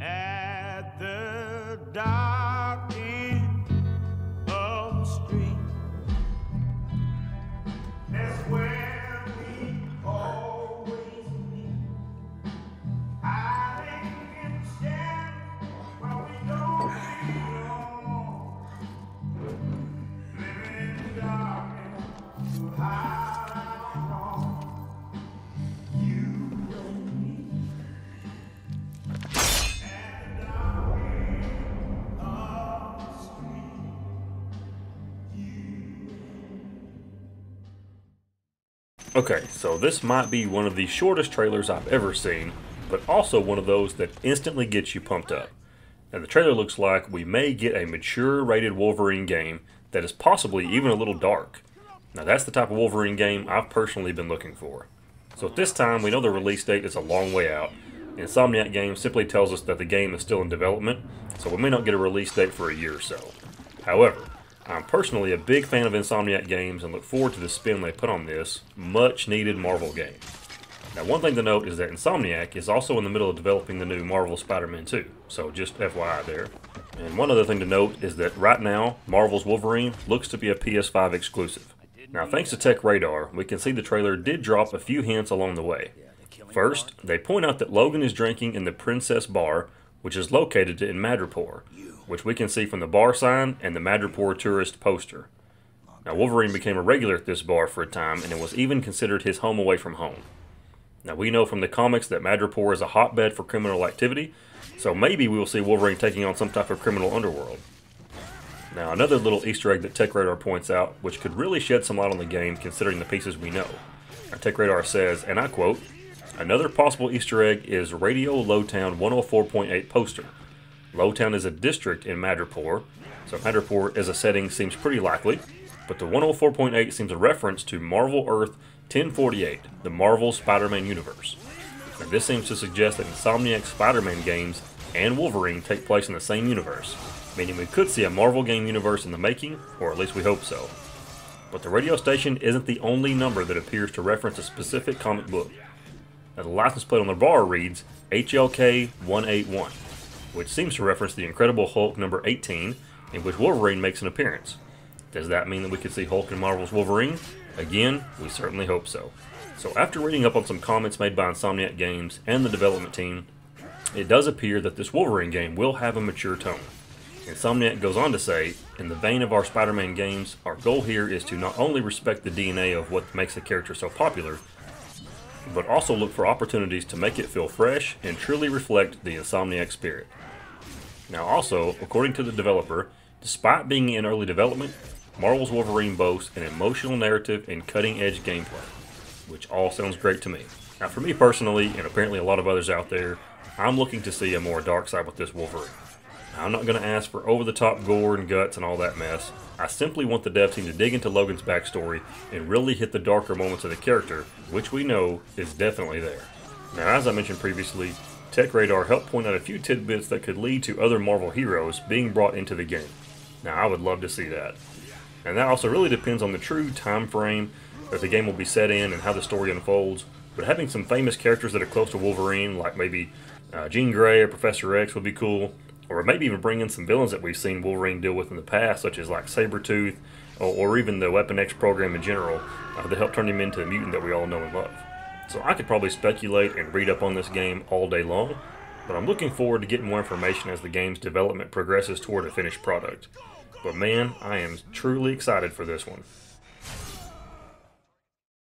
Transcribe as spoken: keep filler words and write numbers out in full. At the dark end of the street, that's where we always meet. Hiding in the shadow where we don't belong. Living in the darkness to hide. Okay, so this might be one of the shortest trailers I've ever seen, but also one of those that instantly gets you pumped up. And the trailer looks like we may get a mature-rated Wolverine game that is possibly even a little dark. Now that's the type of Wolverine game I've personally been looking for. So at this time, we know the release date is a long way out. Insomniac Games simply tells us that the game is still in development, so we may not get a release date for a year or so. However, I'm personally a big fan of Insomniac Games and look forward to the spin they put on this much-needed Marvel game. Now, one thing to note is that Insomniac is also in the middle of developing the new Marvel Spider-Man two, so just F Y I there. And one other thing to note is that right now, Marvel's Wolverine looks to be a P S five exclusive. Now, thanks to TechRadar, we can see the trailer did drop a few hints along the way. First, they point out that Logan is drinking in the Princess Bar, which is located in Madripoor, which we can see from the bar sign and the Madripoor tourist poster. Now, Wolverine became a regular at this bar for a time, and it was even considered his home away from home. Now, we know from the comics that Madripoor is a hotbed for criminal activity, so maybe we will see Wolverine taking on some type of criminal underworld. Now, another little Easter egg that TechRadar points out, which could really shed some light on the game considering the pieces we know. Now, TechRadar says, and I quote, "Another possible Easter egg is Radio Lowtown one oh four point eight poster. Lowtown is a district in Madripoor, so Madripoor as a setting seems pretty likely, but the one oh four point eight seems a reference to Marvel Earth ten forty-eight, the Marvel Spider-Man universe. And this seems to suggest that Insomniac Spider-Man games and Wolverine take place in the same universe, meaning we could see a Marvel game universe in the making, or at least we hope so. But the radio station isn't the only number that appears to reference a specific comic book. Now, the license plate on the bar reads H L K one eight one, which seems to reference the Incredible Hulk number eighteen, in which Wolverine makes an appearance. Does that mean that we could see Hulk in Marvel's Wolverine? Again, we certainly hope so. So after reading up on some comments made by Insomniac Games and the development team, it does appear that this Wolverine game will have a mature tone. Insomniac goes on to say, "In the vein of our Spider-Man games, our goal here is to not only respect the D N A of what makes a character so popular, but also look for opportunities to make it feel fresh and truly reflect the Insomniac spirit." Now also, according to the developer, despite being in early development, Marvel's Wolverine boasts an emotional narrative and cutting-edge gameplay, which all sounds great to me. Now for me personally, and apparently a lot of others out there, I'm looking to see a more dark side with this Wolverine. Now, I'm not going to ask for over-the-top gore and guts and all that mess. I simply want the dev team to dig into Logan's backstory and really hit the darker moments of the character, which we know is definitely there. Now, as I mentioned previously, TechRadar helped point out a few tidbits that could lead to other Marvel heroes being brought into the game. Now, I would love to see that. And that also really depends on the true time frame that the game will be set in and how the story unfolds, but having some famous characters that are close to Wolverine, like maybe uh, Jean Grey or Professor X, would be cool. Or maybe even bring in some villains that we've seen Wolverine deal with in the past, such as like Sabretooth, or, or even the Weapon X program in general, uh, that helped turn him into the mutant that we all know and love. So I could probably speculate and read up on this game all day long, but I'm looking forward to getting more information as the game's development progresses toward a finished product. But man, I am truly excited for this one.